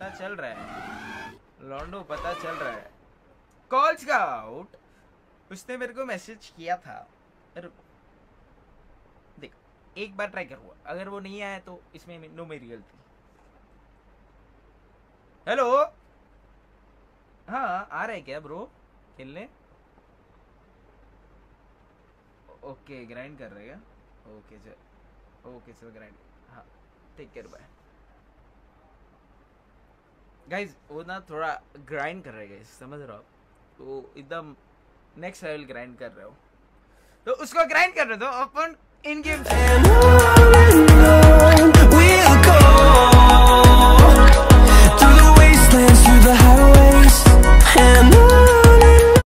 पता चल रहा है लॉन्डो, पता चल रहा है। कॉल स्काउट, उसने मेरे को मैसेज किया था। देख एक बार ट्राई करूँगा, अगर वो नहीं आया तो इसमें नो मेरी गलती। हेलो, हाँ आ रहा है क्या ब्रो खेलने? ओके ग्राइंड कर रहे हैं। ओके चल, ओके चल ग्राइंड। हाँ टेक केयर बाय। गाइज वो ना थोड़ा ग्राइंड कर रहे हैं गाइज, समझ रहे हो आप? वो एकदम नेक्स्ट लेवल ग्राइंड कर रहे हो, तो उसको ग्राइंड कर रहे हो अपन इन गेम।